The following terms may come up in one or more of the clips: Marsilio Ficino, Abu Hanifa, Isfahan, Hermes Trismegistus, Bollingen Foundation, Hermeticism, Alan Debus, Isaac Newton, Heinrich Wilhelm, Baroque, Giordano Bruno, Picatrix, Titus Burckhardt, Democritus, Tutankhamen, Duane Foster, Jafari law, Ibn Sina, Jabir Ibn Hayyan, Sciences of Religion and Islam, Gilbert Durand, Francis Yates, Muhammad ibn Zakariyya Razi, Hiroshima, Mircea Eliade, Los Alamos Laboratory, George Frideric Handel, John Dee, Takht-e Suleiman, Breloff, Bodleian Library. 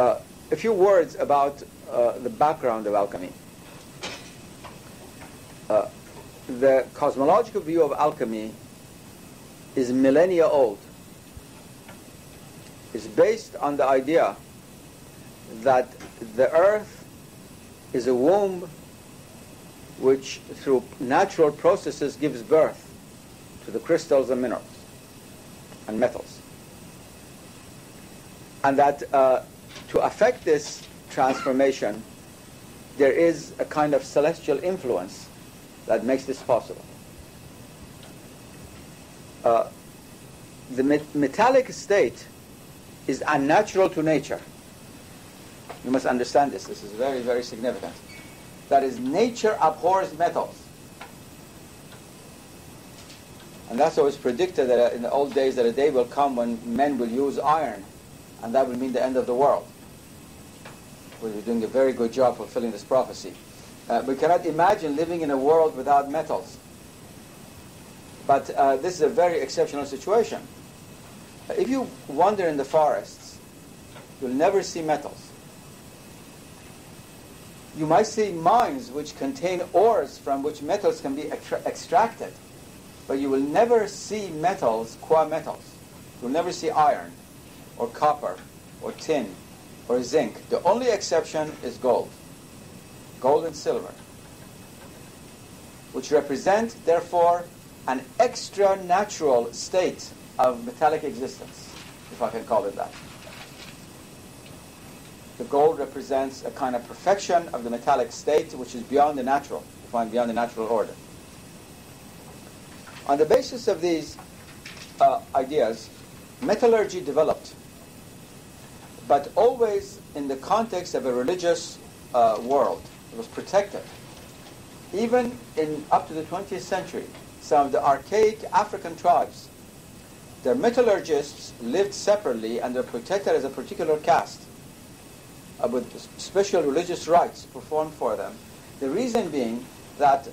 A few words about the background of alchemy. The cosmological view of alchemy is millennia old. It's based on the idea that the earth is a womb which through natural processes gives birth to the crystals and minerals and metals. And that to affect this transformation, there is a kind of celestial influence that makes this possible. The metallic state is unnatural to nature. You must understand this. This is very, very significant. That is, nature abhors metals. And that's always predicted that in the old days that a day will come when men will use iron, and that will mean the end of the world. We're doing a very good job fulfilling this prophecy. We cannot imagine living in a world without metals. But this is a very exceptional situation. If you wander in the forests, you'll never see metals. You might see mines which contain ores from which metals can be extracted, but you will never see metals, qua metals. You'll never see iron, or copper, or tin, or zinc. The only exception is gold. Gold and silver, which represent, therefore, an extra natural state of metallic existence, if I can call it that. The gold represents a kind of perfection of the metallic state which is beyond the natural, defined beyond the natural order. On the basis of these ideas, metallurgy developed, but always in the context of a religious world. It was protected. Even in up to the 20th century, some of the archaic African tribes, their metallurgists lived separately and they're protected as a particular caste with special religious rites performed for them. The reason being that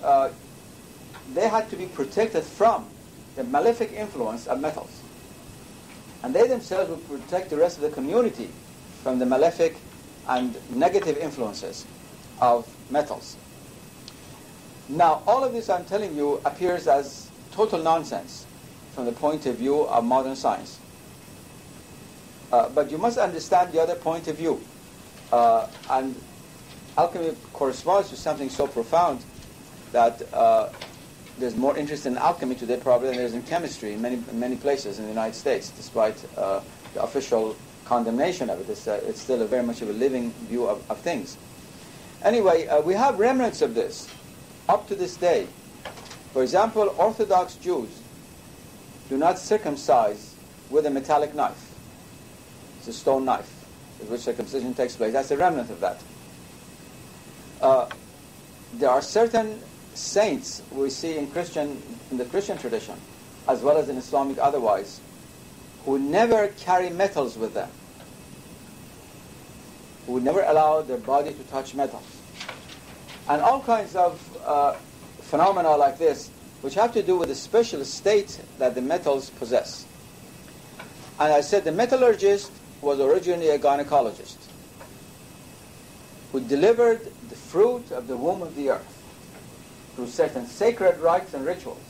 they had to be protected from the malefic influence of metals. And they themselves would protect the rest of the community from the malefic and negative influences of metals. Now, all of this I'm telling you appears as total nonsense from the point of view of modern science. But you must understand the other point of view. And alchemy corresponds to something so profound that there's more interest in alchemy today probably than there is in chemistry in many places in the United States, despite the official condemnation of it. It's still a very much of a living view of things. Anyway, we have remnants of this up to this day. For example, Orthodox Jews do not circumcise with a metallic knife. It's a stone knife with which circumcision takes place. That's a remnant of that. There are certain saints we see in the Christian tradition, as well as in Islamic otherwise, who never carry metals with them, who would never allow their body to touch metals. And all kinds of phenomena like this, which have to do with the special state that the metals possess. And I said the metallurgist was originally a gynecologist who delivered the fruit of the womb of the earth through certain sacred rites and rituals.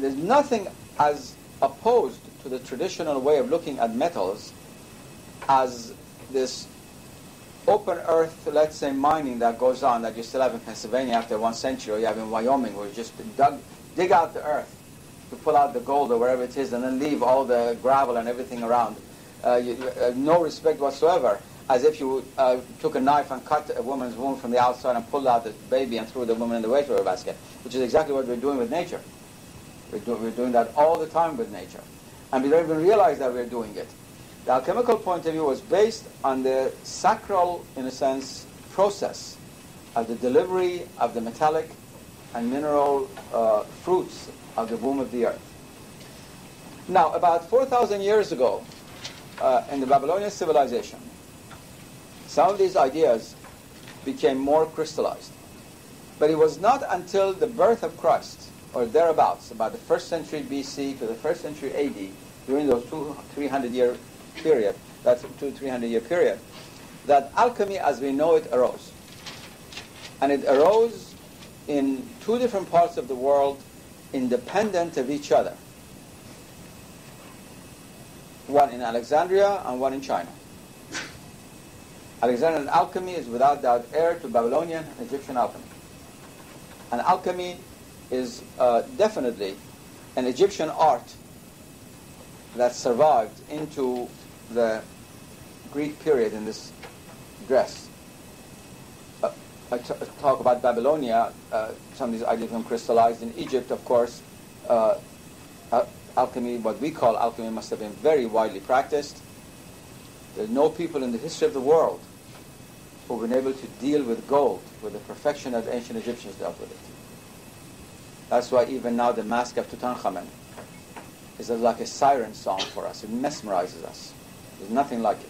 There's nothing as opposed to the traditional way of looking at metals as this open earth, let's say, mining that goes on that you still have in Pennsylvania after one century, or you have in Wyoming where you just dig out the earth to pull out the gold or wherever it is and then leave all the gravel and everything around. No respect whatsoever, as if you took a knife and cut a woman's womb from the outside and pulled out the baby and threw the woman in the wastewater basket, which is exactly what we're doing with nature. We're doing that all the time with nature. And we don't even realize that we're doing it. The alchemical point of view was based on the sacral, in a sense, process of the delivery of the metallic and mineral fruits of the womb of the earth. Now, about 4,000 years ago, in the Babylonian civilization, some of these ideas became more crystallized. But it was not until the birth of Christ, or thereabouts, about the 1st century BC to the 1st century AD, during those 300-year period, that 200-300 year period, that alchemy as we know it arose. And it arose in two different parts of the world independent of each other. One in Alexandria and one in China. Alexandrian alchemy is without doubt heir to Babylonian and Egyptian alchemy. And alchemy is definitely an Egyptian art that survived into the Greek period in this dress. I talk about Babylonia. Some of these ideas become crystallized in Egypt, of course. Alchemy, what we call alchemy, must have been very widely practiced. There's no people in the history of the world who've been able to deal with gold with the perfection as ancient Egyptians dealt with it. That's why even now the Mask of Tutankhamen is like a siren song for us. It mesmerizes us. There's nothing like it.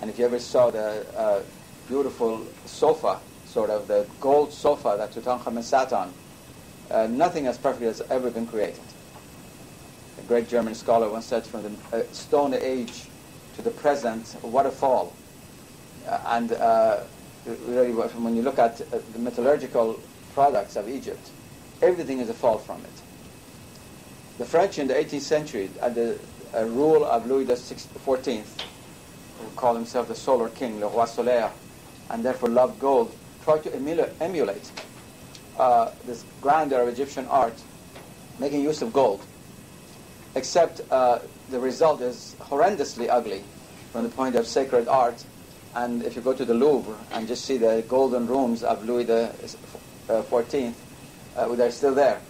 And if you ever saw the beautiful sofa, sort of the gold sofa that Tutankhamen sat on, nothing as perfect has ever been created. A great German scholar once said, from the Stone Age to the present, what a fall. Really, when you look at the metallurgical products of Egypt, everything is a fall from it. The French in the 18th century, at the rule of Louis XIV, who called himself the Solar King, le Roi Solaire, and therefore loved gold, tried to emulate this grandeur of Egyptian art, making use of gold. Except the result is horrendously ugly from the point of sacred art. And if you go to the Louvre and just see the golden rooms of Louis XIV, they're still there.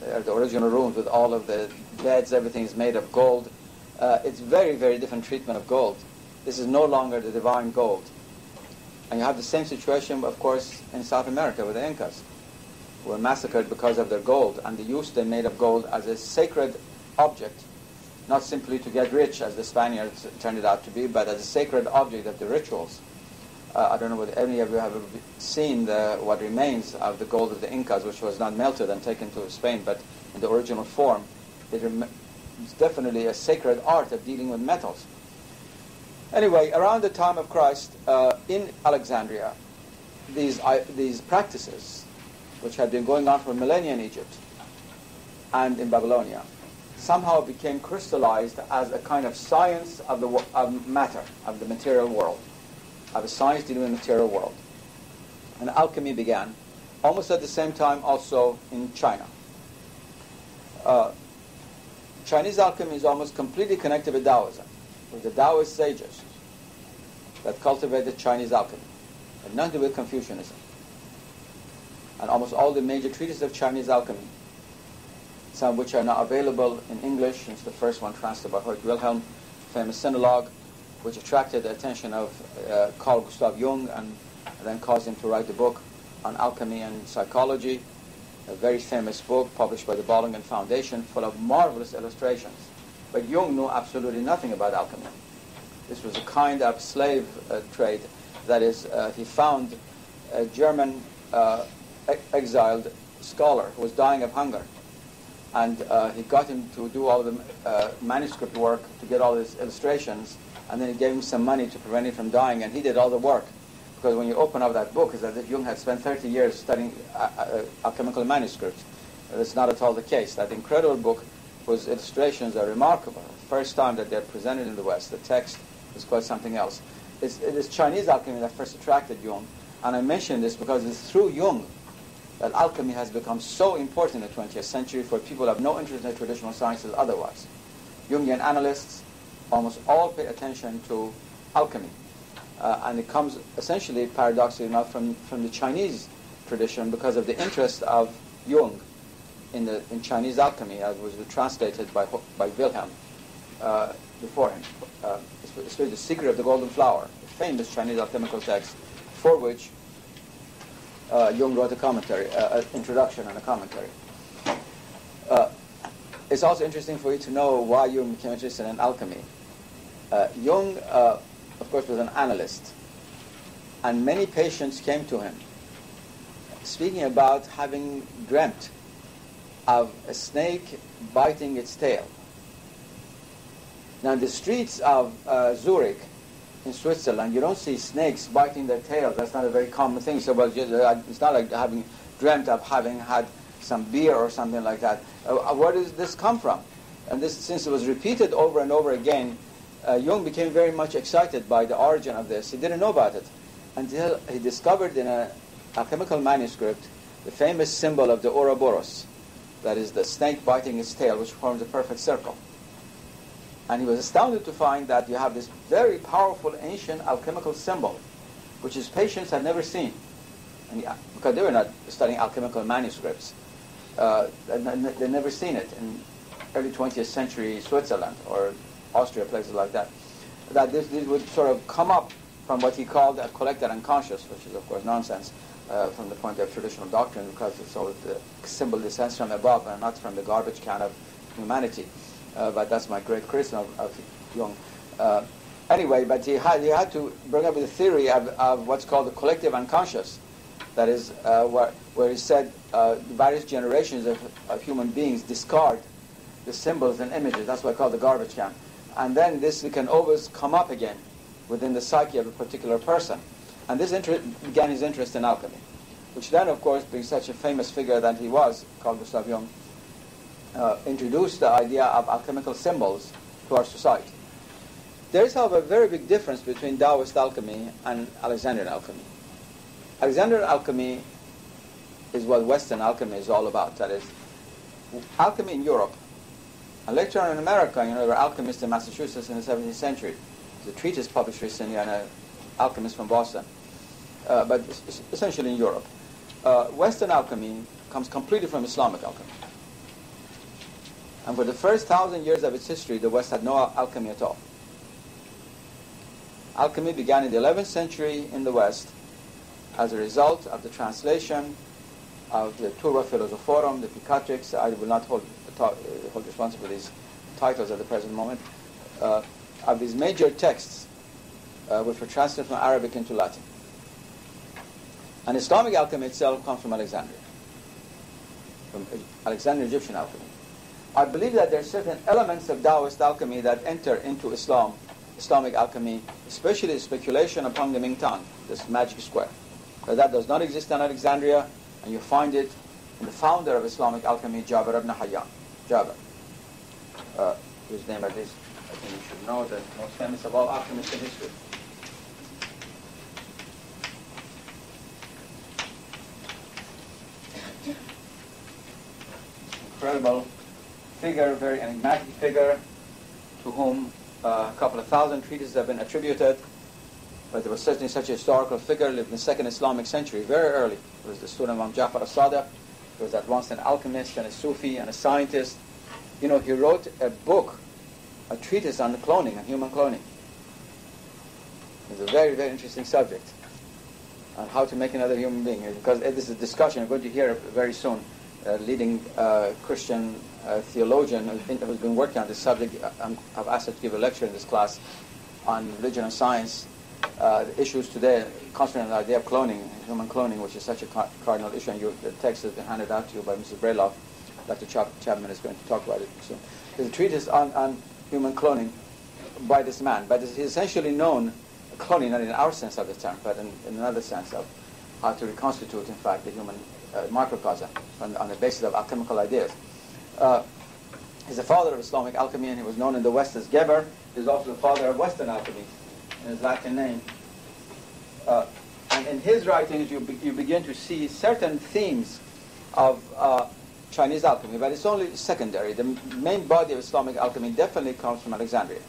They're the original rooms with all of the beds, everything is made of gold. It's very, very different treatment of gold. This is no longer the divine gold. And you have the same situation, of course, in South America with the Incas, who were massacred because of their gold and the use they made of gold as a sacred object, not simply to get rich, as the Spaniards turned it out to be, but as a sacred object of the rituals. I don't know whether any of you have seen what remains of the gold of the Incas, which was not melted and taken to Spain, but in the original form. It's definitely a sacred art of dealing with metals. Anyway, around the time of Christ, in Alexandria, these practices, which had been going on for millennia in Egypt and in Babylonia, somehow became crystallized as a kind of science of matter, of the material world, of a science dealing with the material world. And alchemy began almost at the same time also in China. Chinese alchemy is almost completely connected with Taoism, with the Taoist sages that cultivated Chinese alchemy, and nothing to do with Confucianism. And almost all the major treatises of Chinese alchemy, some of which are now available in English, since the first one translated by Heinrich Wilhelm, famous sinologue, which attracted the attention of Carl Gustav Jung and then caused him to write the book on alchemy and psychology, a very famous book published by the Bollingen Foundation, full of marvelous illustrations. But Jung knew absolutely nothing about alchemy. This was a kind of slave trade. That is, he found a German exiled scholar who was dying of hunger. And he got him to do all the manuscript work, to get all his illustrations, and then he gave him some money to prevent him from dying, and he did all the work. Because when you open up that book, it's as if Jung had spent 30 years studying alchemical manuscripts. That's not at all the case. That incredible book whose illustrations are remarkable. The first time that they're presented in the West, the text is quite something else. It is Chinese alchemy that first attracted Jung, and I mention this because it's through Jung that alchemy has become so important in the 20th century for people who have no interest in the traditional sciences otherwise. Jungian analysts almost all pay attention to alchemy. And it comes essentially, paradoxically enough, from the Chinese tradition because of the interest of Jung in Chinese alchemy, as was translated by Wilhelm before him. Especially The Secret of the Golden Flower, a famous Chinese alchemical text for which Jung wrote a commentary, an introduction and a commentary. It's also interesting for you to know why Jung became interested in alchemy. Jung, of course, was an analyst, and many patients came to him speaking about having dreamt of a snake biting its tail. Now, in the streets of Zurich in Switzerland, you don't see snakes biting their tails. That's not a very common thing. So, well, it's not like having dreamt of having had some beer or something like that. Where does this come from? And this, since it was repeated over and over again, Jung became very much excited by the origin of this. He didn't know about it until he discovered in an alchemical manuscript the famous symbol of the Ouroboros, that is the snake biting its tail, which forms a perfect circle. And he was astounded to find that you have this very powerful ancient alchemical symbol, which his patients had never seen. And yeah, because they were not studying alchemical manuscripts. They'd never seen it in early 20th century Switzerland or Austria, places like that. That this would sort of come up from what he called a collected unconscious, which is, of course, nonsense from the point of traditional doctrine, because it's all the symbol descends from above and not from the garbage can of humanity. But that's my great criticism of Jung. Anyway, but he had to bring up the theory of what's called the collective unconscious. That is, where he said various generations of human beings discard the symbols and images. That's what I call the garbage can. And then this can always come up again within the psyche of a particular person. And this began his interest in alchemy, which then, of course, being such a famous figure that he was, called Gustav Jung, introduced the idea of alchemical symbols to our society. There is, however, a very big difference between Taoist alchemy and Alexandrian alchemy. Alexandrian alchemy is what Western alchemy is all about. That is, alchemy in Europe. A lecturer in America, you know, there were alchemists in Massachusetts in the 17th century. There's a treatise published recently on an alchemist from Boston, but it's essentially in Europe. Western alchemy comes completely from Islamic alchemy. And for the first 1,000 years of its history, the West had no alchemy at all. Alchemy began in the 11th century in the West as a result of the translation of the turba Philosophorum, the Picatrix. I will not hold responsible for these titles at the present moment, of these major texts which were translated from Arabic into Latin. And Islamic alchemy itself comes from Alexandria, from Alexandrian Egyptian alchemy. I believe that there are certain elements of Taoist alchemy that enter into Islamic alchemy, especially the speculation upon the Mingtang, this magic square. That does not exist in Alexandria, and you find it in the founder of Islamic alchemy, Jabir Ibn Hayyan. Jabir, whose name at least I think you should know, the most famous of all alchemists in history. Incredible figure, very enigmatic figure, to whom a couple of thousand treatises have been attributed, but there was certainly such a historical figure, lived in the second Islamic century, very early. He was the student of Ja'far al-Sadiq. He was at once an alchemist and a Sufi and a scientist. You know, he wrote a book, a treatise on the cloning, on human cloning. It's a very, very interesting subject on how to make another human being, because this is a discussion you're going to hear very soon. Leading Christian theologian who's been working on this subject. I've asked her to give a lecture in this class on religion and science. The issues today concerning the idea of cloning, human cloning, which is such a cardinal issue. And the text has been handed out to you by Mrs. Breloff. Dr. Chapman is going to talk about it soon. There's a treatise on human cloning by this man. But he's essentially known, cloning, not in our sense of the term, but in another sense of how to reconstitute, in fact, the human microcosm on the basis of alchemical ideas. He's the father of Islamic alchemy, and he was known in the West as Geber. He's also the father of Western alchemy, in his Latin name. And in his writings, you begin to see certain themes of Chinese alchemy, but it's only secondary. The main body of Islamic alchemy definitely comes from Alexandria.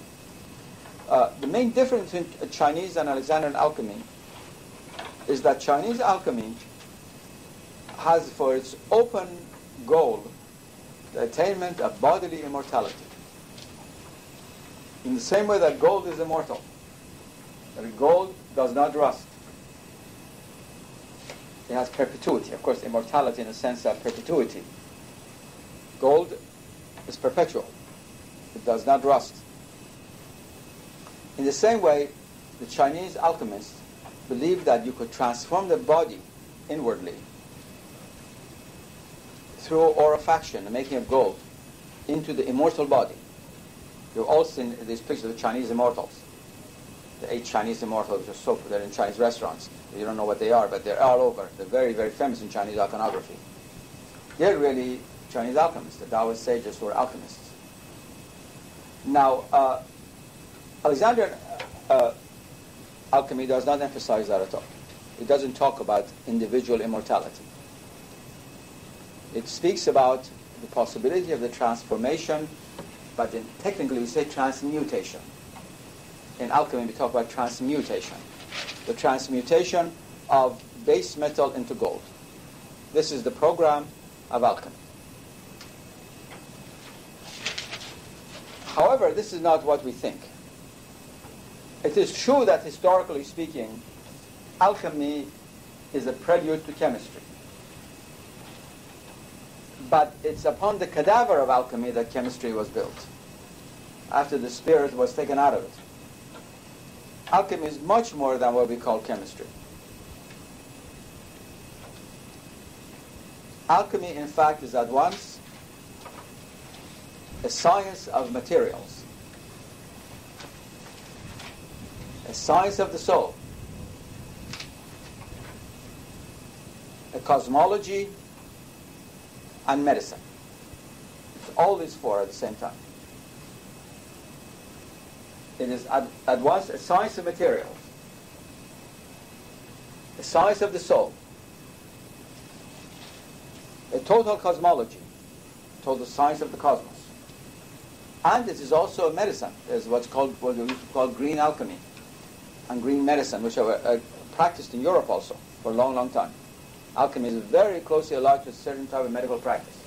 The main difference between Chinese and Alexandrian alchemy is that Chinese alchemy has for its open goal the attainment of bodily immortality. In the same way that gold is immortal, that gold does not rust. It has perpetuity. Of course, immortality in the sense of perpetuity. Gold is perpetual. It does not rust. In the same way, the Chinese alchemists believed that you could transform the body inwardly through orofaction, the making of gold, into the immortal body. You've all seen these pictures of Chinese immortals, the 8 Chinese immortals which are so popular in Chinese restaurants. You don't know what they are, but they're all over. They're very, very famous in Chinese iconography. They're really Chinese alchemists. The Taoist sages were alchemists. Now, Alexander alchemy does not emphasize that at all. It doesn't talk about individual immortality. It speaks about the possibility of the transformation, but then technically we say transmutation. In alchemy we talk about transmutation, the transmutation of base metal into gold. This is the program of alchemy. However, this is not what we think. It is true that historically speaking, alchemy is a prelude to chemistry. But it's upon the cadaver of alchemy that chemistry was built, after the spirit was taken out of it. Alchemy is much more than what we call chemistry. Alchemy, in fact, is at once a science of materials, a science of the soul, a cosmology, and medicine. It's all these four at the same time. It is at once a science of materials, a science of the soul, a total cosmology, total science of the cosmos. And it is also a medicine. There's what's called, what we call green alchemy and green medicine, which are practiced in Europe also for a long, long time. Alchemy is very closely allied to a certain type of medical practice.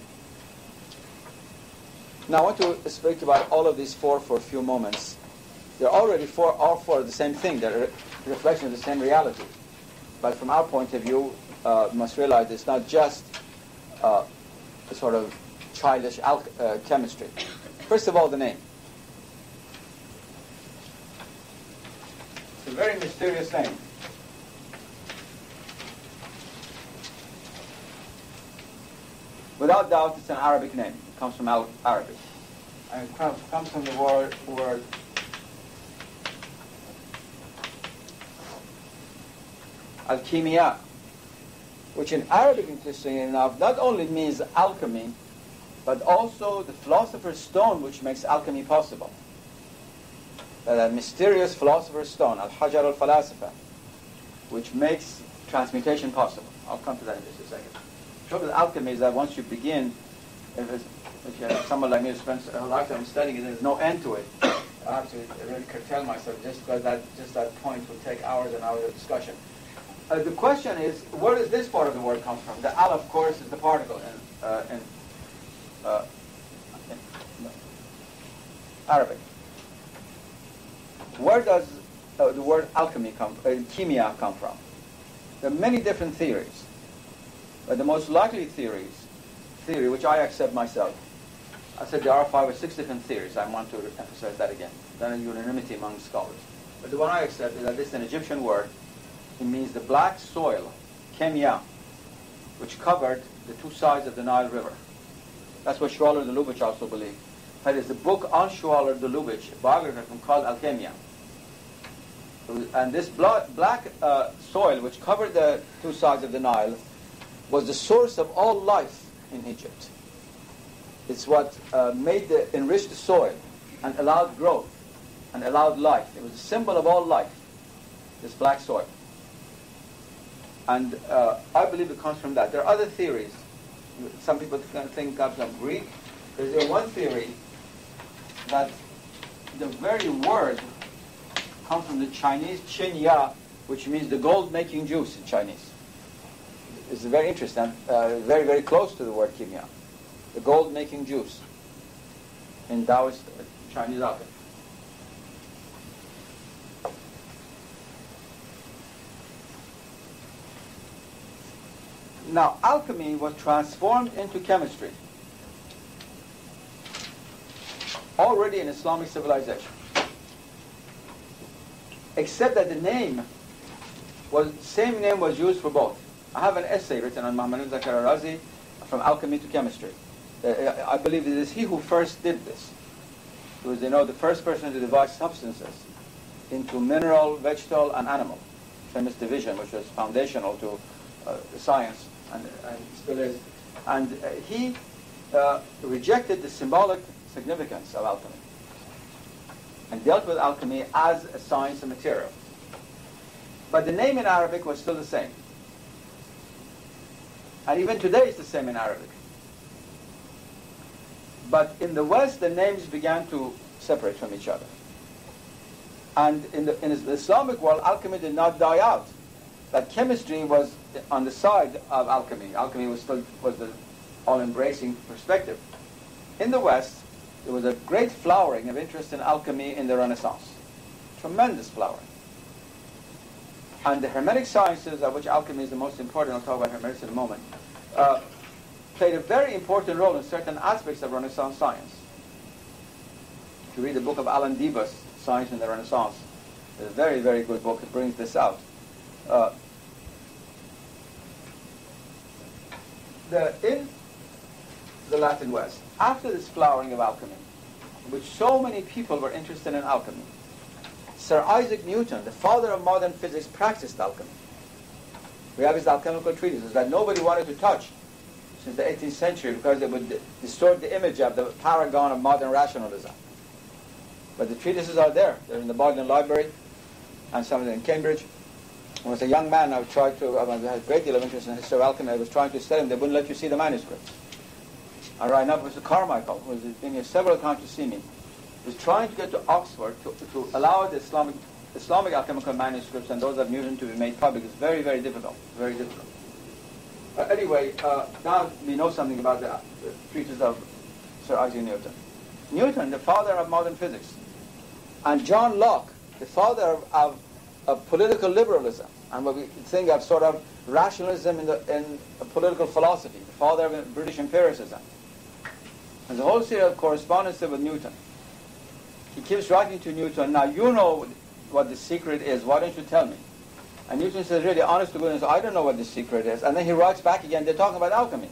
Now I want to speak about all of these four for a few moments. They're already four, all four are the same thing. They're a reflection of the same reality. But from our point of view, you must realize it's not just a sort of childish chemistry. First of all, the name. It's a very mysterious name. Without doubt, it's an Arabic name. It comes from Arabic. And it comes from the word al-Khimiya, which in Arabic, interestingly enough, not only means alchemy, but also the philosopher's stone which makes alchemy possible. That mysterious philosopher's stone, al-Hajar al falasifa, which makes transmutation possible. I'll come to that in just a second. The trouble with alchemy is that once you begin, if you have someone like me who spends a lifetime studying it, there's no end to it. I have to really curtail myself just because that point will take hours and hours of discussion. The question is, where does this part of the word come from? The al, of course, is the particle in Arabic. Where does the word alchemy come from? Kimia come from? There are many different theories. But the most likely theory which I accept myself, I said there are 5 or 6 different theories. I want to emphasize that again. There is unanimity among scholars. But the one I accept is that this is an Egyptian word. It means the black soil, Kemia, which covered the 2 sides of the Nile River. That's what Schwaller de Lubicz also believed. That is the book on Schwaller de Lubicz, a biography called Al-Khimiya. And this black soil, which covered the 2 sides of the Nile, was the source of all life in Egypt. It's what enriched the soil and allowed growth and allowed life. It was a symbol of all life, this black soil. And I believe it comes from that. There are other theories. Some people think it comes from Greek. There's one theory that the very word comes from the Chinese qinya, which means the gold-making juice in Chinese. It's very interesting, very, very close to the word kimya, the gold-making juice in Taoist Chinese alchemy. Now, alchemy was transformed into chemistry already in Islamic civilization, except that the name was same name was used for both. I have an essay written on Muhammad ibn Zakariyya Razi, From Alchemy to Chemistry. I believe it is he who first did this. because they know the first person to divide substances into mineral, vegetal, and animal. Chemist division, which was foundational to science, and still is. And he rejected the symbolic significance of alchemy and dealt with alchemy as a science of material. But the name in Arabic was still the same. And even today it's the same in Arabic. But in the West, the names began to separate from each other. And in the Islamic world, alchemy did not die out. That chemistry was on the side of alchemy. Alchemy was still the all-embracing perspective. In the West, there was a great flowering of interest in alchemy in the Renaissance. Tremendous flowering. And the Hermetic sciences, of which alchemy is the most important, I'll talk about Hermetics in a moment, played a very important role in certain aspects of Renaissance science. If you read the book of Alan Debus, Science in the Renaissance, it's a very, very good book that brings this out. In the Latin West, after this flowering of alchemy, in which so many people were interested in alchemy, Sir Isaac Newton, the father of modern physics, practiced alchemy. We have his alchemical treatises that nobody wanted to touch since the 18th century because they would distort the image of the paragon of modern rationalism. But the treatises are there. They're in the Bodleian Library and some of them in Cambridge. When I was a young man, I had a great deal of interest in the history of alchemy. I was trying to study them. They wouldn't let you see the manuscripts. I ran up with Mr. Carmichael, who has been here several times to see me. Was trying to get to Oxford to allow the Islamic alchemical manuscripts and those of Newton to be made public. It's very, very difficult, very difficult. Anyway, now we know something about the treatise of Sir Isaac Newton. Newton, the father of modern physics, and John Locke, the father of political liberalism, and what we think of sort of rationalism in political philosophy, the father of British empiricism. There's a whole series of correspondence with Newton. He keeps writing to Newton, now you know what the secret is, why don't you tell me? And Newton says, really, honest to goodness, I don't know what the secret is. And then he writes back again, they're talking about alchemy.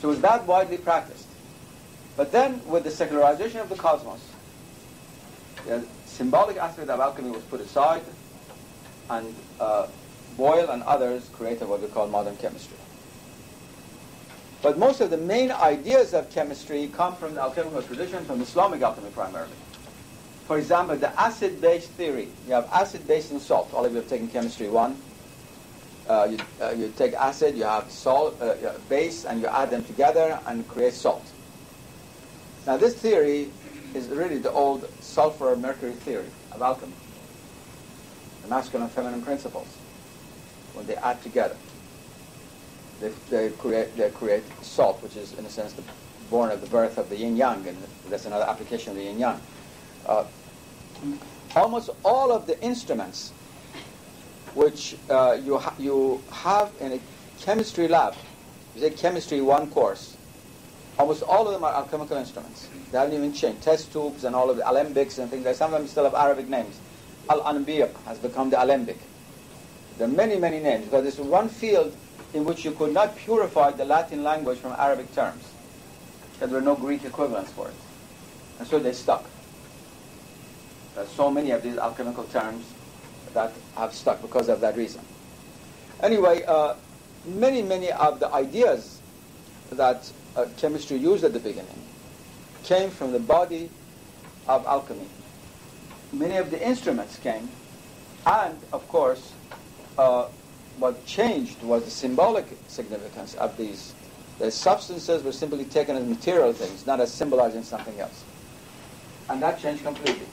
So it was that widely practiced. But then, with the secularization of the cosmos, the symbolic aspect of alchemy was put aside, and Boyle and others created what we call modern chemistry. But most of the main ideas of chemistry come from the alchemical tradition, from Islamic alchemy primarily. For example, the acid-base theory. You have acid, base, and salt. All of you have taken chemistry one. You take acid, you have salt, you have base, and you add them together and create salt. Now, this theory is really the old sulfur-mercury theory of alchemy. The masculine and feminine principles, when they add together. They create salt, which is, in a sense, born of the birth of the yin-yang, and that's another application of the yin-yang. Almost all of the instruments which you have in a chemistry lab, you take chemistry one course, almost all of them are alchemical instruments. They haven't even changed. Test tubes and all of the alembics and things like that. Some of them still have Arabic names. Al-Anbiya has become the alembic. There are many, many names, because there's one field in which you could not purify the Latin language from Arabic terms, because there were no Greek equivalents for it. And so they stuck. There's so many of these alchemical terms that have stuck because of that reason. Anyway, many, many of the ideas that chemistry used at the beginning came from the body of alchemy. Many of the instruments came, and, of course, what changed was the symbolic significance of these. The substances were simply taken as material things, not as symbolizing something else. And that changed completely.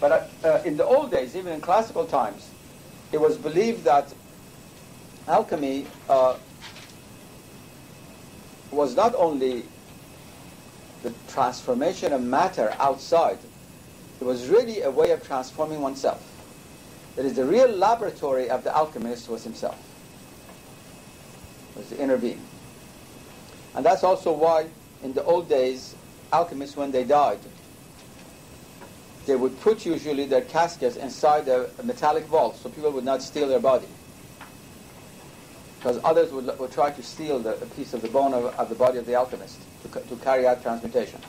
But in the old days, even in classical times, it was believed that alchemy was not only the transformation of matter outside, it was really a way of transforming oneself. That is, the real laboratory of the alchemist was himself, was the inner being. And that's also why, in the old days, alchemists, when they died, they would put usually their caskets inside a metallic vault so people would not steal their body. Because others would try to steal a piece of the bone of the body of the alchemist to carry out transmutation.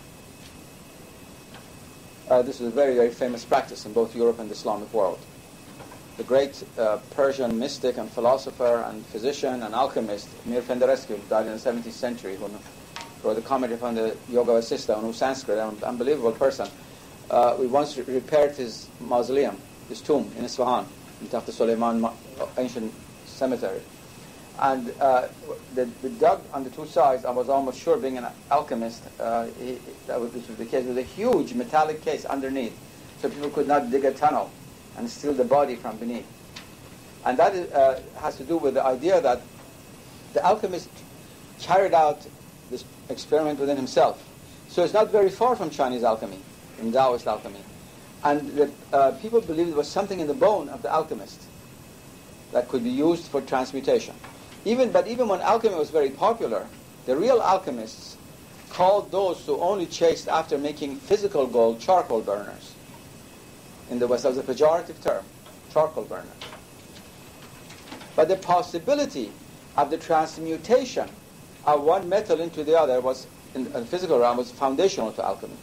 This is a very, very famous practice in both Europe and the Islamic world. The great Persian mystic and philosopher and physician and alchemist, Mir Fendereski, who died in the 17th century, who wrote a commentary on the Yoga Vasista, on Sanskrit, an unbelievable person. We once repaired his mausoleum, his tomb in Isfahan, in Takht-e Suleiman ancient cemetery. And we dug on the two sides. I was almost sure, being an alchemist, that this was the case. It was a huge metallic case underneath, so people could not dig a tunnel and steal the body from beneath. And that has to do with the idea that the alchemist carried out this experiment within himself. So it's not very far from Chinese alchemy, in Taoist alchemy. And the people believed there was something in the bone of the alchemist that could be used for transmutation. But even when alchemy was very popular, the real alchemists called those who only chased after making physical gold charcoal burners. In the West, that was a pejorative term, charcoal burner. But the possibility of the transmutation of one metal into the other was, in the physical realm, was foundational to alchemy.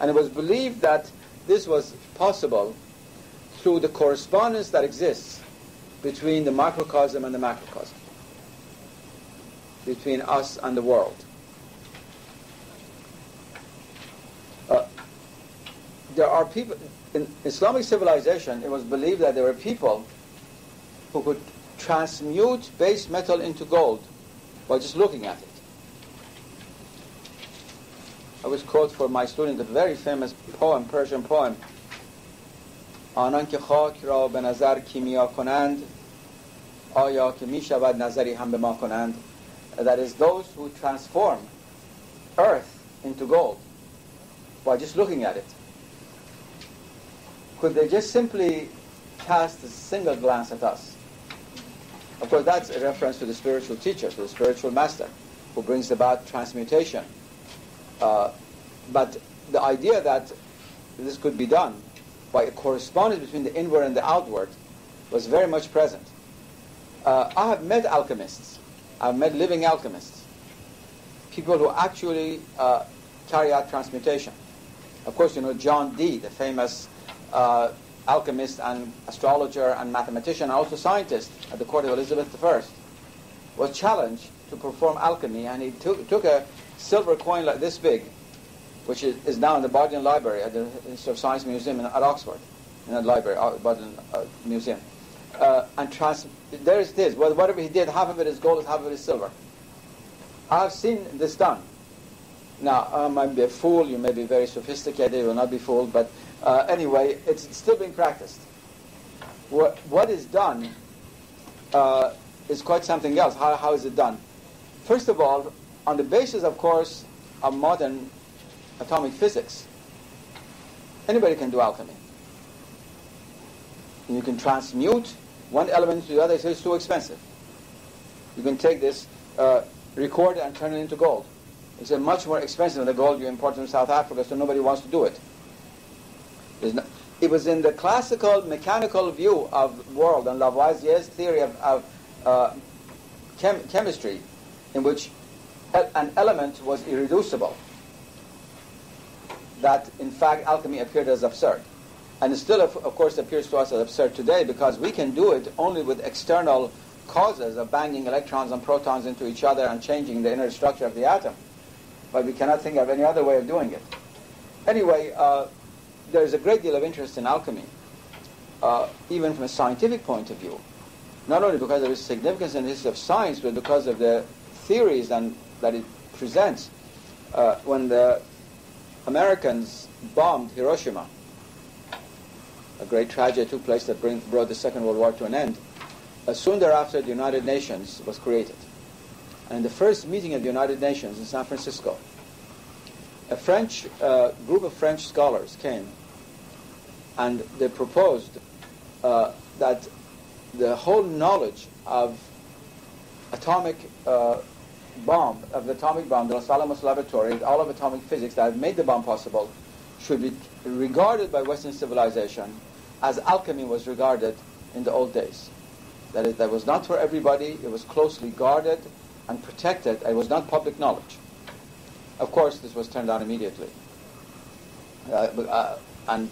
And it was believed that this was possible through the correspondence that exists between the microcosm and the macrocosm, between us and the world. There are people in Islamic civilization. It was believed that there were people who could transmute base metal into gold by just looking at it. I always quote for my students a very famous poem, Persian poem. آنان که خاک را به نظر کیمیا کنند آیا که می شود نظری هم به ما کنند. That is, those who transform earth into gold by just looking at it. Could they just simply cast a single glance at us? Of course, that's a reference to the spiritual teacher, to the spiritual master, who brings about transmutation. But the idea that this could be done by a correspondence between the inward and the outward was very much present. I have met alchemists. I've met living alchemists, people who actually carry out transmutation. Of course, you know John Dee, the famous alchemist and astrologer and mathematician, and also scientist at the court of Elizabeth I, was challenged to perform alchemy, and he took a silver coin like this big, which is now in the Bodleian Library at the Institute of Science Museum at Oxford, in that library, Bodleian Museum. There it is. Well, whatever he did, half of it is gold, half of it is silver. I've seen this done. Now, I might be a fool, you may be very sophisticated, you will not be fooled, but anyway, it's still being practiced. What is done is quite something else. How is it done? First of all, on the basis, of course, of modern atomic physics, anybody can do alchemy. You can transmute one element to the other. It's too expensive. You can take this recorder and turn it into gold. It's much more expensive than the gold you import from South Africa, so nobody wants to do it. It was in the classical mechanical view of the world and Lavoisier's theory of chemistry, in which an element was irreducible, that in fact alchemy appeared as absurd. And it still, of course, appears to us as absurd today, because we can do it only with external causes of banging electrons and protons into each other and changing the inner structure of the atom. But we cannot think of any other way of doing it. Anyway, there is a great deal of interest in alchemy, even from a scientific point of view, not only because of its significance in the history of science, but because of the theories that it presents. When the Americans bombed Hiroshima, a great tragedy took place that brought the Second World War to an end. Soon thereafter, the United Nations was created. And in the first meeting of the United Nations in San Francisco, a group of French scholars came, and they proposed that the whole knowledge of the atomic bomb, the Los Alamos Laboratory, all of atomic physics that made the bomb possible, should be regarded by Western civilization as alchemy was regarded in the old days. That is, that was not for everybody, it was closely guarded and protected, it was not public knowledge. Of course, this was turned down immediately. and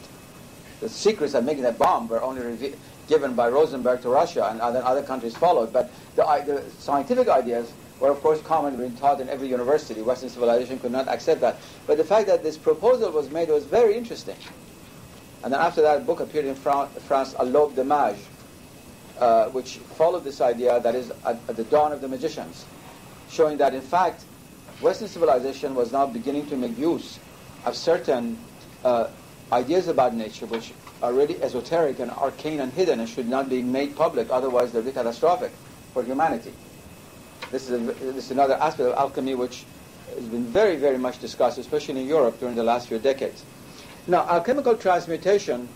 the secrets of making that bomb were only given by Rosenberg to Russia, and then other countries followed. But the scientific ideas were, of course, commonly being taught in every university. Western civilization could not accept that. But the fact that this proposal was made was very interesting. And then after that, a book appeared in France, L'Aube des Mages, which followed this idea, that is, at the dawn of the magicians, showing that, in fact, Western civilization was now beginning to make use of certain ideas about nature, which are really esoteric and arcane and hidden and should not be made public, otherwise they'll be catastrophic for humanity. This is another aspect of alchemy which has been very, very much discussed, especially in Europe during the last few decades. Now, alchemical transmutation,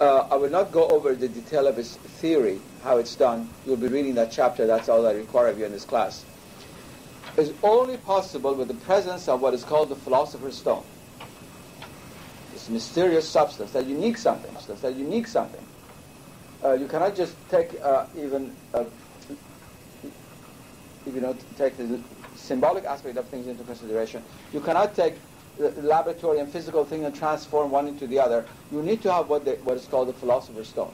I will not go over the detail of its theory, how it's done. You'll be reading that chapter. That's all I require of you in this class. It's only possible with the presence of what is called the philosopher's stone. This mysterious substance, that unique something, you cannot just take take the symbolic aspect of things into consideration. You cannot take the laboratory and physical thing and transform one into the other. You need to have what is called the philosopher's stone.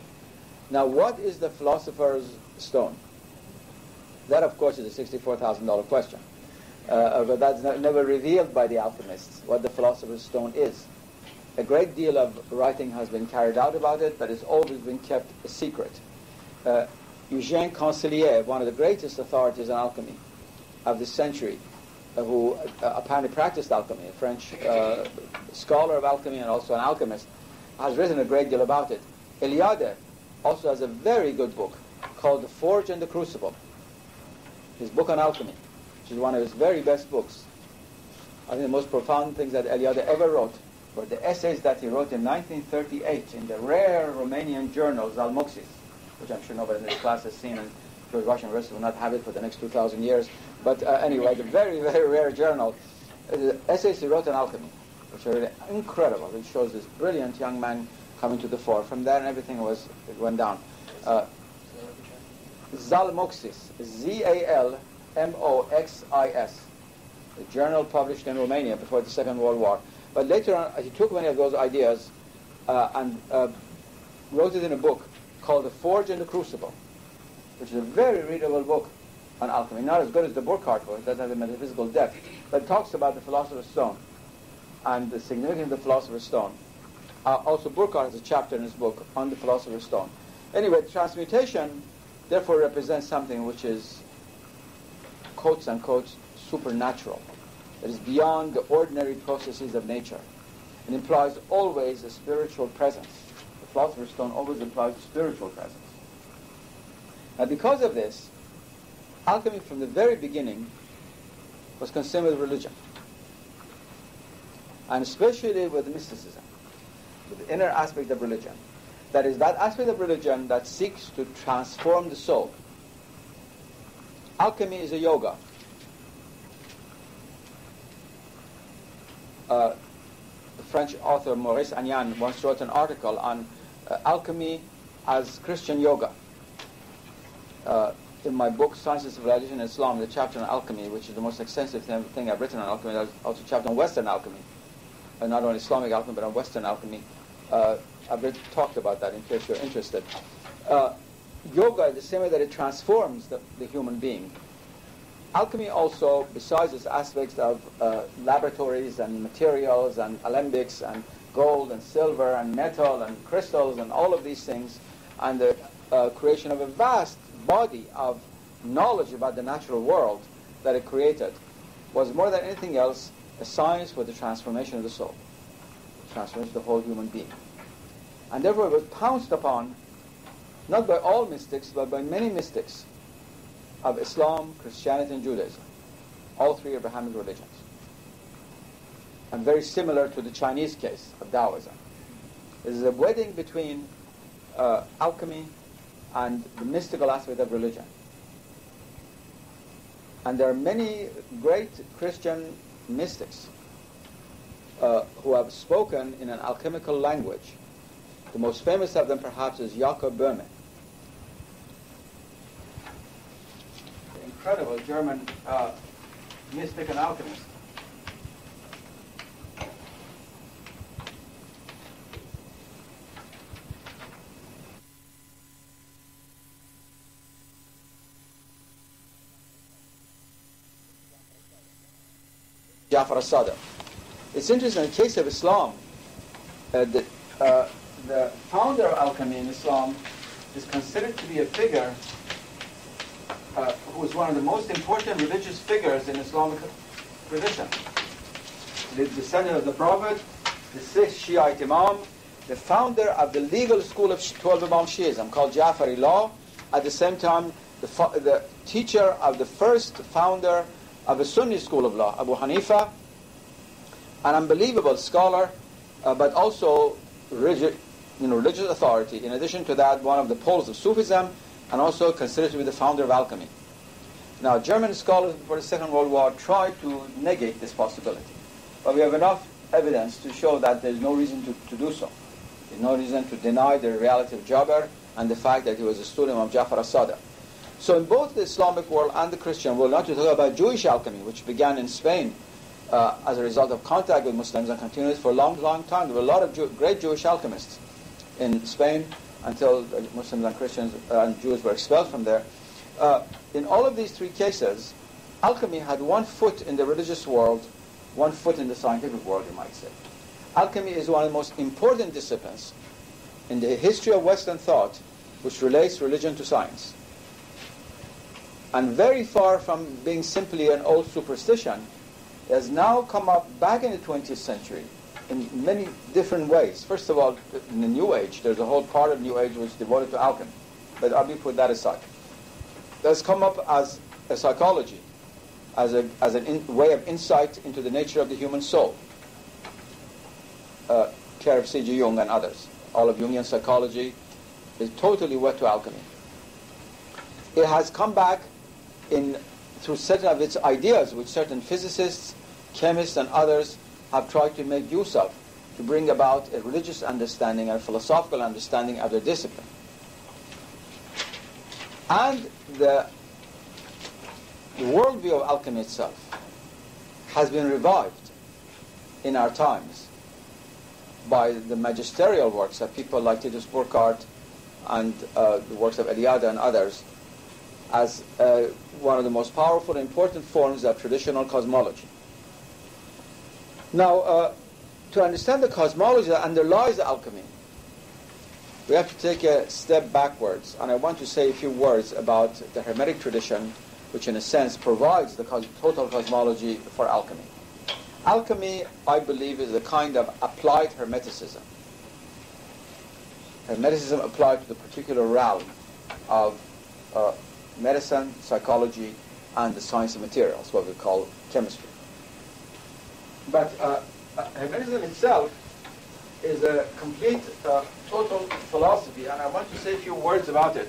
Now, what is the philosopher's stone? That, of course, is a $64,000 question. But that's never revealed by the alchemists, what the philosopher's stone is. A great deal of writing has been carried out about it, but it's always been kept a secret. Eugène Conselier, one of the greatest authorities on alchemy of this century, who apparently practiced alchemy, a French scholar of alchemy and also an alchemist, has written a great deal about it. Eliade also has a very good book called The Forge and the Crucible, his book on alchemy, which is one of his very best books. I think the most profound things that Eliade ever wrote were the essays that he wrote in 1938 in the rare Romanian journal Zalmuxis, which I'm sure nobody in this class has seen, and the Russian rest will not have it for the next 2,000 years. But anyway, the very, very rare journal, the essays he wrote on alchemy, which are really incredible. It shows this brilliant young man coming to the fore. From there, and everything went down. Zalmoxis, Z-A-L-M-O-X-I-S, a journal published in Romania before the Second World War. But later on, he took many of those ideas and wrote it in a book called The Forge and the Crucible, which is a very readable book on alchemy. Not as good as the Burckhardt one, it doesn't have a metaphysical depth, but it talks about the philosopher's stone and the significance of the philosopher's stone. Also, Burckhardt has a chapter in his book on the philosopher's stone. Anyway, transmutation therefore represents something which is, quotes unquote, supernatural. It is beyond the ordinary processes of nature. It implies always a spiritual presence. The philosopher's stone always implies a spiritual presence. Now, because of this, alchemy from the very beginning was concerned with religion, and especially with mysticism, with the inner aspect of religion. That is, that aspect of religion that seeks to transform the soul. Alchemy is a yoga. The French author Maurice Agnan once wrote an article on alchemy as Christian yoga. In my book, Sciences of Religion and Islam, the chapter on alchemy, which is the most extensive thing I've written on alchemy, there's also a chapter on Western alchemy, and not on Islamic alchemy, but on Western alchemy. I've already talked about that in case you're interested. Yoga, the same way that it transforms the human being. Alchemy also, besides its aspects of laboratories and materials and alembics and gold and silver and metal and crystals and all of these things, and the creation of a vast body of knowledge about the natural world that it created, was more than anything else a science for the transformation of the soul, transformation of the whole human being. And therefore it was pounced upon, not by all mystics, but by many mystics of Islam, Christianity, and Judaism. All three are Abrahamic religions. And very similar to the Chinese case of Taoism. It is a wedding between alchemy and the mystical aspect of religion. And there are many great Christian mystics who have spoken in an alchemical language. The most famous of them, perhaps, is Jakob Böhme, incredible German mystic and alchemist. Ja'far al-Sadiq. It's interesting, in the case of Islam, the founder of alchemy in Islam is considered to be a figure who is one of the most important religious figures in Islamic tradition. The descendant of the Prophet, the sixth Shiite Imam, the founder of the legal school of 12 Imam Shiism called Jafari law, at the same time the teacher of the first founder of a Sunni school of law, Abu Hanifa, an unbelievable scholar, but also rigid, religious authority. In addition to that, one of the poles of Sufism, and also considered to be the founder of alchemy. Now, German scholars before the Second World War tried to negate this possibility, but we have enough evidence to show that there's no reason to do so. There's no reason to deny the reality of Jabir and the fact that he was a student of Ja'far al-Sadiq. So in both the Islamic world and the Christian world, not to talk about Jewish alchemy, which began in Spain as a result of contact with Muslims and continued for a long, long time. There were a lot of great Jewish alchemists in Spain until Muslims and Christians and Jews were expelled from there. In all of these three cases, alchemy had one foot in the religious world, one foot in the scientific world, you might say. Alchemy is one of the most important disciplines in the history of Western thought, which relates religion to science. And very far from being simply an old superstition, it has now come up back in the 20th century in many different ways. First of all, in the New Age, there's a whole part of New Age which is devoted to alchemy. But I'll put that aside. That's come up as a psychology, as a way of insight into the nature of the human soul. Care of C.G. Jung and others. All of Jungian psychology is totally wed to alchemy. It has come back through certain of its ideas, which certain physicists, chemists, and others have tried to make use of to bring about a religious understanding and a philosophical understanding of their discipline. And the worldview of alchemy itself has been revived in our times by the magisterial works of people like Titus Burckhardt and the works of Eliade and others as one of the most powerful and important forms of traditional cosmology. Now, to understand the cosmology that underlies alchemy, we have to take a step backwards. And I want to say a few words about the Hermetic tradition, which in a sense provides the total cosmology for alchemy. Alchemy, I believe, is a kind of applied Hermeticism. Hermeticism applied to the particular realm of medicine, psychology, and the science of materials, what we call chemistry. But Hermetism itself is a complete, total philosophy, and I want to say a few words about it.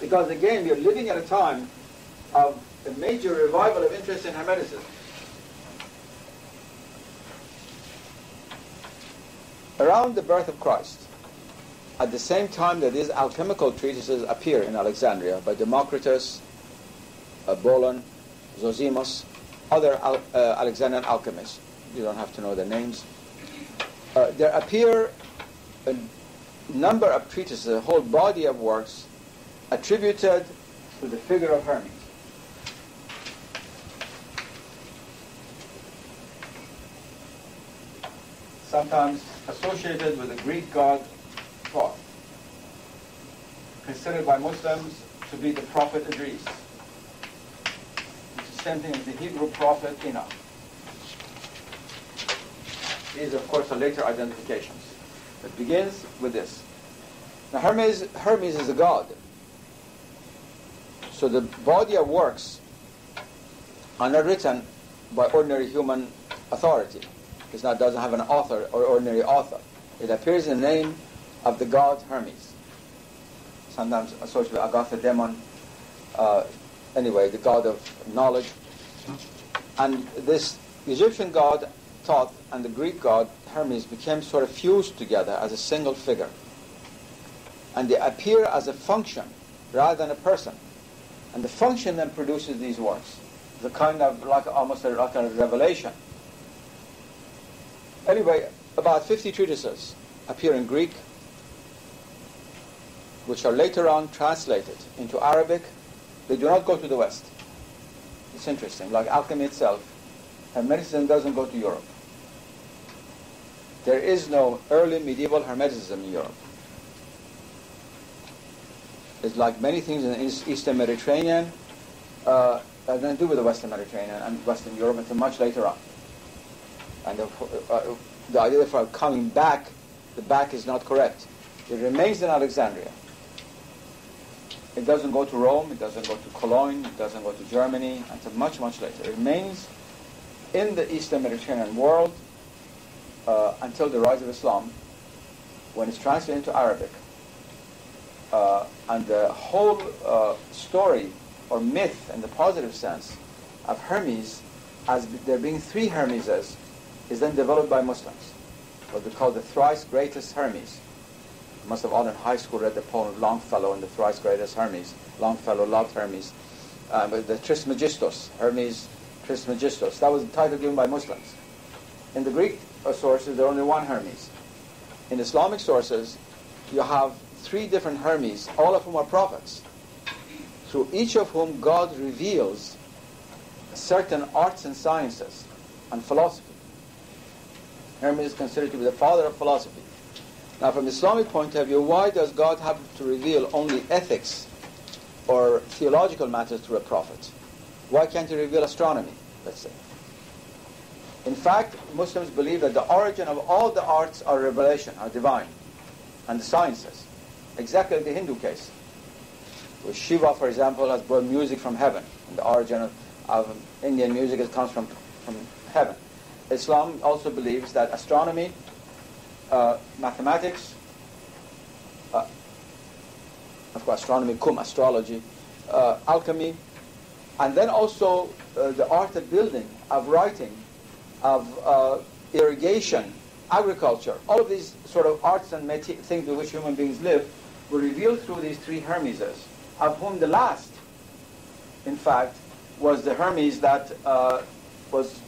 Because again, we are living at a time of a major revival of interest in Hermeticism. Around the birth of Christ, at the same time that these alchemical treatises appear in Alexandria by Democritus, Bolon, Zosimus, other Alexandrian alchemists, you don't have to know their names, there appear a number of treatises, a whole body of works attributed to the figure of Hermes. Sometimes associated with the Greek god Thoth, considered by Muslims to be the prophet Idris. Same thing as the Hebrew prophet Enoch. These, of course, are later identifications. It begins with this. Now, Hermes is a god. So the body of works are not written by ordinary human authority. It doesn't have an author or ordinary author. It appears in the name of the god Hermes. Sometimes associated with Agatha Demon, anyway, the god of knowledge. And this Egyptian god Thoth and the Greek god Hermes became sort of fused together as a single figure. And they appear as a function rather than a person. And the function then produces these works. The kind of like a revelation. Anyway, about 50 treatises appear in Greek, which are later on translated into Arabic. They do not go to the West. It's interesting. Like alchemy itself, Hermeticism doesn't go to Europe. There is no early medieval Hermeticism in Europe. It's like many things in the Eastern Mediterranean, has nothing to do with the Western Mediterranean and Western Europe until much later on. And the idea for coming back, the back is not correct. It remains in Alexandria. It doesn't go to Rome, it doesn't go to Cologne, it doesn't go to Germany until much, much later. It remains in the Eastern Mediterranean world until the rise of Islam, when it's translated into Arabic. And the whole story or myth in the positive sense of Hermes, as there being three Hermeses, is then developed by Muslims. What we call the thrice greatest Hermes. Most of all in high school read the poem of Longfellow and the thrice greatest Hermes. Longfellow loved Hermes. But the Trismegistus, Hermes Trismegistus. That was the title given by Muslims. In the Greek sources, there are only one Hermes. In Islamic sources, you have three different Hermes, all of whom are prophets, through each of whom God reveals certain arts and sciences and philosophy. Hermes is considered to be the father of philosophy. Now, from an Islamic point of view, why does God have to reveal only ethics or theological matters through a prophet? Why can't he reveal astronomy, let's say? In fact, Muslims believe that the origin of all the arts are revelation, are divine, and the sciences. Exactly like the Hindu case, where Shiva, for example, has brought music from heaven, and the origin of Indian music comes from heaven. Islam also believes that astronomy, mathematics, of course astronomy, astrology, alchemy, and then also the art of building, of writing, of irrigation, agriculture, all of these sort of arts and things with which human beings live were revealed through these three Hermeses, of whom the last, in fact, was the Hermes that was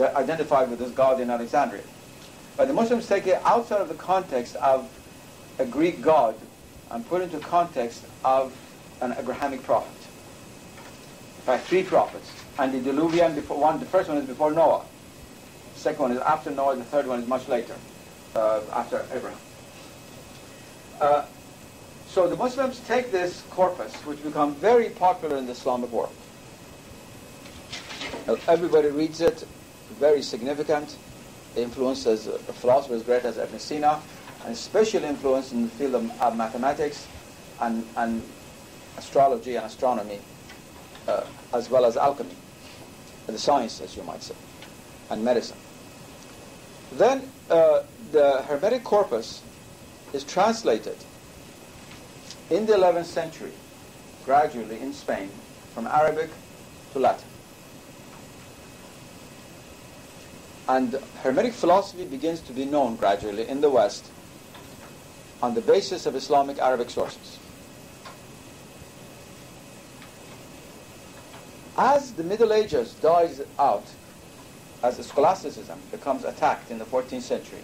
identified with this god in Alexandria. But the Muslims take it outside of the context of a Greek god and put it into context of an Abrahamic prophet. In fact, three prophets. And the Diluvian, the first one is before Noah. The second one is after Noah. The third one is much later, after Abraham. So the Muslims take this corpus, which becomes very popular in the Islamic world. Everybody reads it, very significant. It influences philosophers great as Ibn Sina, and especially influence in the field of mathematics and astrology and astronomy, as well as alchemy, the sciences, you might say, and medicine. Then the Hermetic corpus is translated in the 11th century, gradually in Spain, from Arabic to Latin. And Hermetic philosophy begins to be known gradually in the West on the basis of Islamic Arabic sources. As the Middle Ages dies out, as scholasticism becomes attacked in the 14th century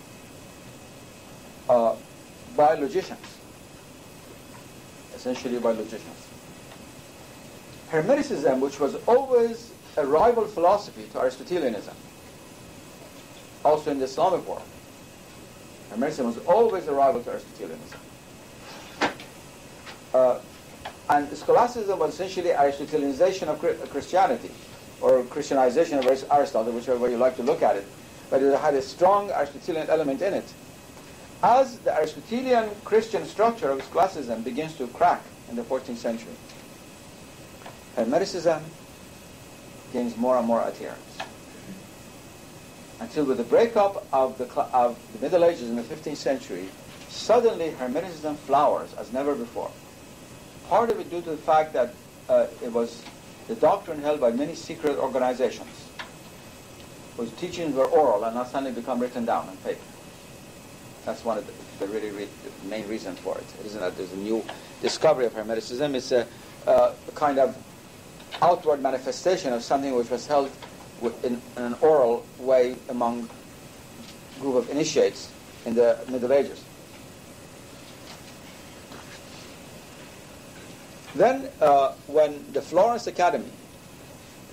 by logicians, essentially by logicians, Hermeticism, which was always a rival philosophy to Aristotelianism, also in the Islamic world, Hermeticism was always a rival to Aristotelianism. And scholasticism was essentially Aristotelianization of Christianity, or Christianization of Aristotle, whichever way you like to look at it. But it had a strong Aristotelian element in it. As the Aristotelian Christian structure of scholasticism begins to crack in the 14th century, Hermeticism gains more and more adherents, until with the breakup of the Middle Ages in the 15th century, suddenly Hermeticism flowers as never before. Part of it due to the fact that it was the doctrine held by many secret organizations, whose teachings were oral and now suddenly become written down on paper. That's one of the main reasons for it. It isn't that there's a new discovery of Hermeticism, it's a kind of outward manifestation of something which was held in an oral way among a group of initiates in the Middle Ages. Then when the Florence Academy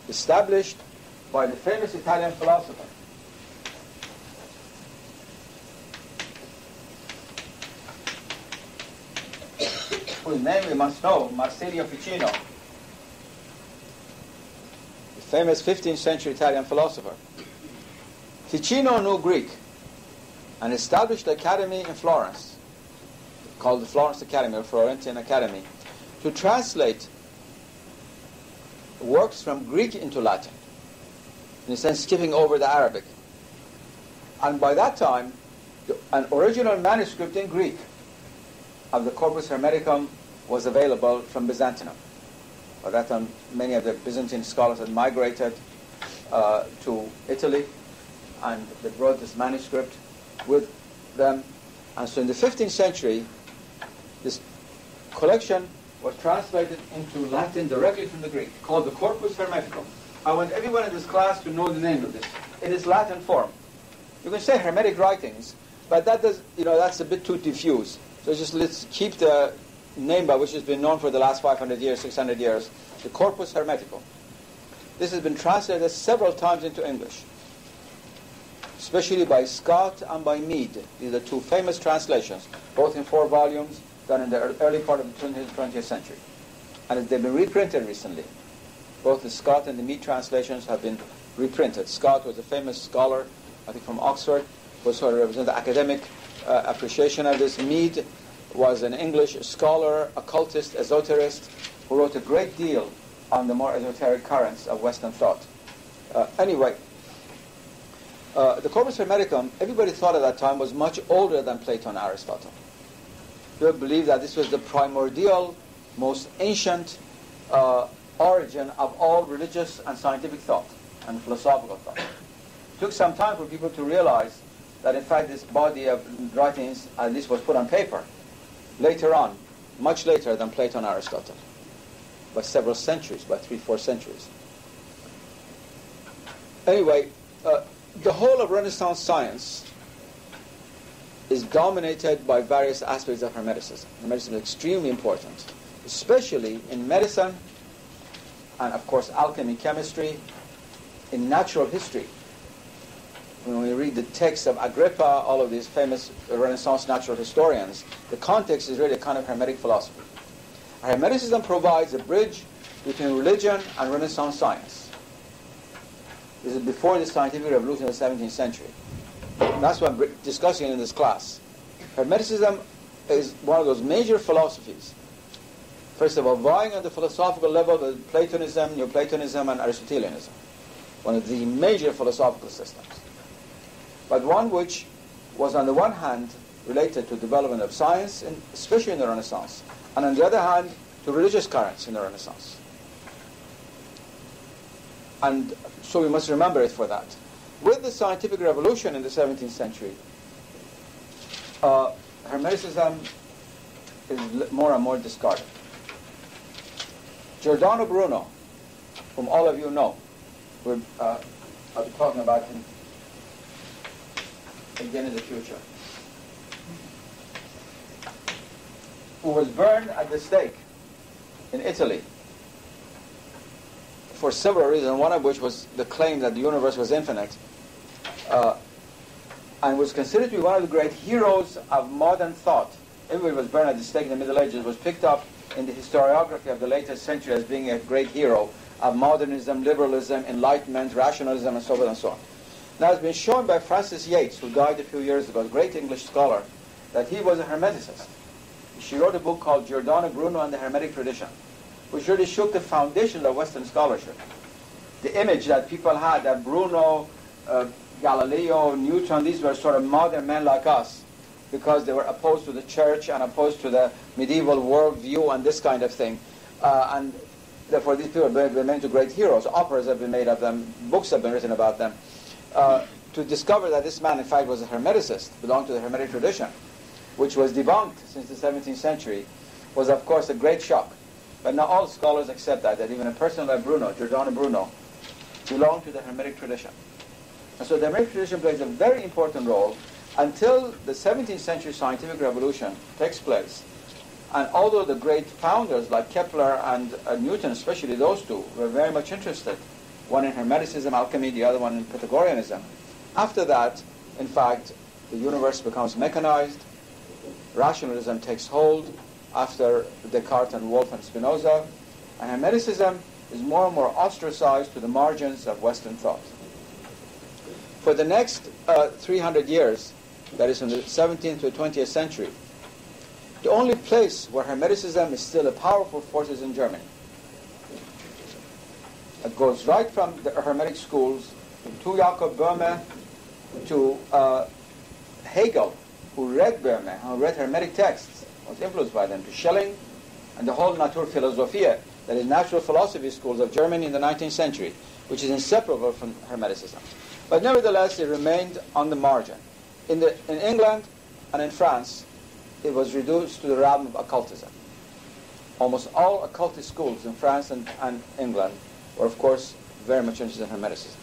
established by the famous Italian philosopher. Whose name we must know, Marsilio Ficino, the famous 15th century Italian philosopher. Ficino knew Greek and established an academy in Florence, called the Florence Academy or Florentine Academy, to translate works from Greek into Latin, in a sense skipping over the Arabic. And by that time, an original manuscript in Greek of the Corpus Hermeticum was available from Byzantium. By that time, many of the Byzantine scholars had migrated to Italy, and they brought this manuscript with them. And so in the 15th century, this collection was translated into Latin directly from the Greek, called the Corpus Hermeticum. I want everyone in this class to know the name of this. It is Latin form. You can say Hermetic writings, but that does, you know, that's a bit too diffuse. So just let's keep the name by which it's been known for the last 500 years, 600 years, the Corpus Hermeticum. This has been translated several times into English, especially by Scott and by Mead. These are two famous translations, both in 4 volumes, done in the early part of the 20th century. And they've been reprinted recently. Both the Scott and the Mead translations have been reprinted. Scott was a famous scholar, I think from Oxford, who sort of represented the academic appreciation of this. Mead was an English scholar, occultist, esoterist, who wrote a great deal on the more esoteric currents of Western thought. The Corpus Hermeticum, everybody thought at that time, was much older than Plato and Aristotle. People believe that this was the primordial, most ancient origin of all religious and scientific thought and philosophical thought. It took some time for people to realize that, in fact, this body of writings at least was put on paper later on, much later than Plato and Aristotle, by several centuries, by 3-4 centuries. Anyway, the whole of Renaissance science is dominated by various aspects of Hermeticism. Hermeticism is extremely important, especially in medicine and, of course, alchemy, chemistry, in natural history. When we read the texts of Agrippa, all of these famous Renaissance natural historians, the context is really a kind of Hermetic philosophy. Hermeticism provides a bridge between religion and Renaissance science. This is before the scientific revolution of the 17th century. That's what I'm discussing in this class. Hermeticism is one of those major philosophies. First of all, vying on the philosophical level with Platonism, Neoplatonism, and Aristotelianism. One of the major philosophical systems. But one which was, on the one hand, related to development of science, especially in the Renaissance, and on the other hand, to religious currents in the Renaissance. And so we must remember it for that. With the scientific revolution in the 17th century, Hermeticism is more and more discarded. Giordano Bruno, whom all of you know, I'll be talking about him again in the future, who was burned at the stake in Italy for several reasons, one of which was the claim that the universe was infinite, and was considered to be one of the great heroes of modern thought. Everybody was burned at the stake in the Middle Ages, was picked up in the historiography of the later century as being a great hero of modernism, liberalism, enlightenment, rationalism, and so forth and so on. Now it's been shown by Francis Yates, who died a few years ago, a great English scholar, that he was a Hermeticist. She wrote a book called Giordano Bruno and the Hermetic Tradition, which really shook the foundation of Western scholarship. The image that people had that Bruno, Galileo, Newton, these were sort of modern men like us, because they were opposed to the church and opposed to the medieval worldview and this kind of thing. And therefore these people have been made to great heroes. Operas have been made of them, books have been written about them. To discover that this man in fact was a Hermeticist, belonged to the Hermetic tradition, which was debunked since the 17th century, was of course a great shock. But now all scholars accept that even a person like Bruno, Giordano Bruno, belonged to the Hermetic tradition. And so the Hermetic tradition plays a very important role until the 17th century scientific revolution takes place. And although the great founders like Kepler and Newton, especially those two, were very much interested one in Hermeticism, alchemy, the other one in Pythagoreanism. After that, in fact, the universe becomes mechanized, rationalism takes hold after Descartes and Wolff and Spinoza, and Hermeticism is more and more ostracized to the margins of Western thought. For the next 300 years, that is from the 17th to the 20th century, the only place where Hermeticism is still a powerful force is in Germany. It goes right from the Hermetic schools to Jakob Böhme, to Hegel, who read Böhme, who read Hermetic texts, was influenced by them, to Schelling, and the whole Naturphilosophie, that is natural philosophy schools of Germany in the 19th century, which is inseparable from Hermeticism. But nevertheless, it remained on the margin. In England and in France, it was reduced to the realm of occultism. Almost all occultist schools in France and England were, of course, very much interested in Hermeticism.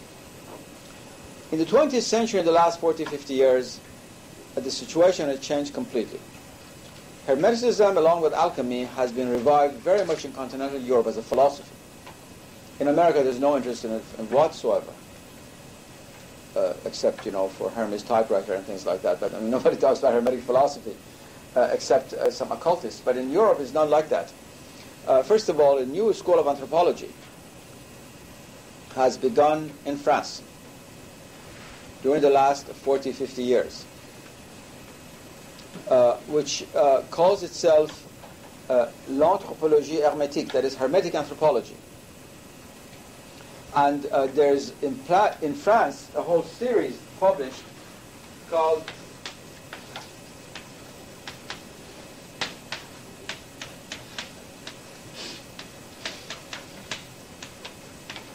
In the 20th century, in the last 40, 50 years, the situation has changed completely. Hermeticism, along with alchemy, has been revived very much in continental Europe as a philosophy. In America, there's no interest in it whatsoever, except, you know, for Hermes typewriter and things like that. But I mean, nobody talks about Hermetic philosophy, except some occultists. But in Europe, it's not like that. First of all, a new school of anthropology has begun in France during the last 40, 50 years, which calls itself l'anthropologie hermétique, that is hermetic anthropology. And there's in France a whole series published called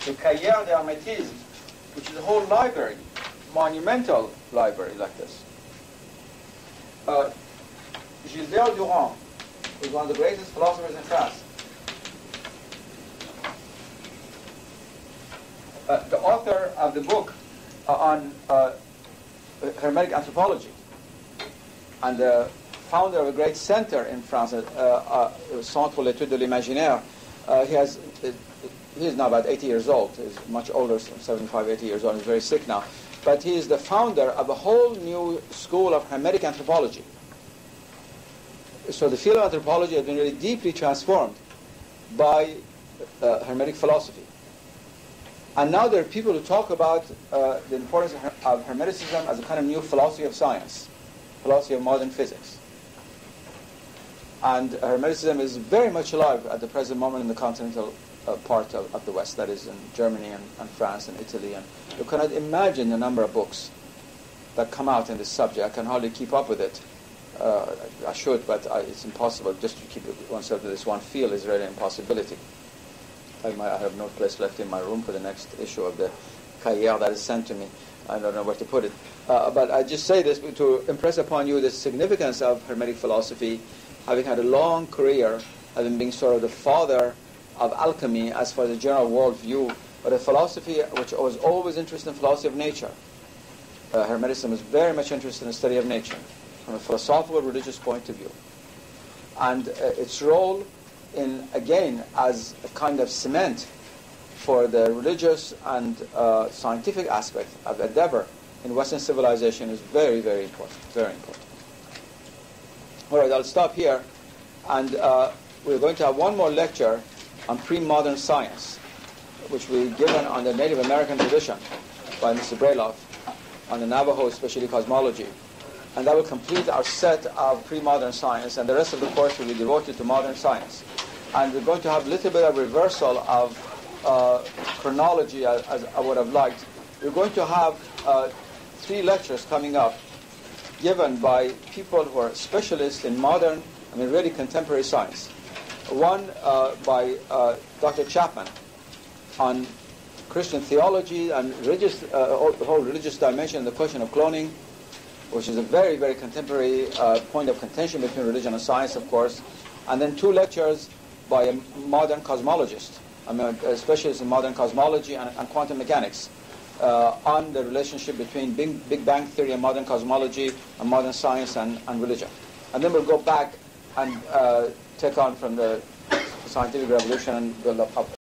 Le Cahiers de Hermétisme, which is a whole library, monumental library like this. Gilbert Durand was one of the greatest philosophers in France. The author of the book on Hermetic anthropology and the founder of a great center in France, Centre pour l'étude de l'imaginaire, he is now about 80 years old. He's much older, 75, 80 years old. He's very sick now. But he is the founder of a whole new school of Hermetic anthropology. So the field of anthropology has been really deeply transformed by Hermetic philosophy. And now there are people who talk about the importance of Hermeticism as a kind of new philosophy of science, philosophy of modern physics. And Hermeticism is very much alive at the present moment in the continental part of the West, that is in Germany and France and Italy. And you cannot imagine the number of books that come out in this subject. I can hardly keep up with it. I should, but it's impossible. Just to keep oneself to this one field is really an impossibility. I have no place left in my room for the next issue of the Cahiers that is sent to me. I don't know where to put it. But I just say this to impress upon you the significance of Hermetic philosophy, having had a long career, having been sort of the father of alchemy as far as the general worldview, but a philosophy which was always interested in philosophy of nature. Hermeticism was very much interested in the study of nature from a philosophical religious point of view. And its role in, again, as a kind of cement for the religious and scientific aspect of endeavor in Western civilization is very, very important, very important. All right, I'll stop here, and we're going to have one more lecture on pre-modern science, which will be given on the Native American tradition by Mr. Breloff, on the Navajo, especially cosmology. And that will complete our set of pre-modern science, and the rest of the course will be devoted to modern science. And we're going to have a little bit of reversal of chronology, as I would have liked. We're going to have three lectures coming up, given by people who are specialists in modern, I mean really contemporary science. One by Dr. Chapman on Christian theology and religious, the whole religious dimension, the question of cloning, which is a very, very contemporary point of contention between religion and science, of course. And then two lectures by a modern cosmologist, I mean, a specialist in modern cosmology and quantum mechanics on the relationship between Big Bang theory and modern cosmology and modern science and religion. And then we'll go back and take on from the scientific revolution and build up.